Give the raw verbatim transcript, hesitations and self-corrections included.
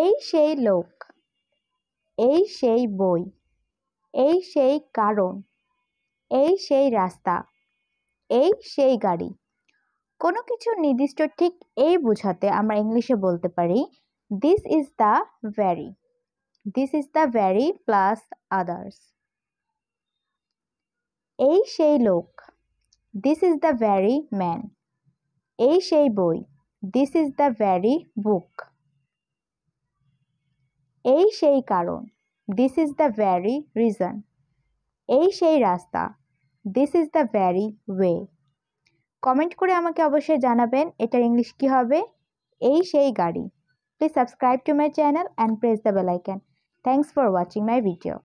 এই সেই লোক, এই সেই বই, এই সেই কারণ, এই সেই রাস্তা, এই সেই গাড়ি। কোনো কিছু নির্দিষ্ট ঠিক এই বোঝাতে আমরা ইংলিশে বলতে পারি this is the very, this is the very plus others. এই সেই লোক, this is the very man. এই সেই বই, this is the very book. এই সেই কারণ, this is the very reason. এই সেই রাস্তা, this is the very way. Comment করে আমাকে অবশ্যই জানাবেন এটার ইংলিশ কী হবে। এই সেই গাড়ি। Please subscribe to my channel and press the bell icon. Thanks for watching my video.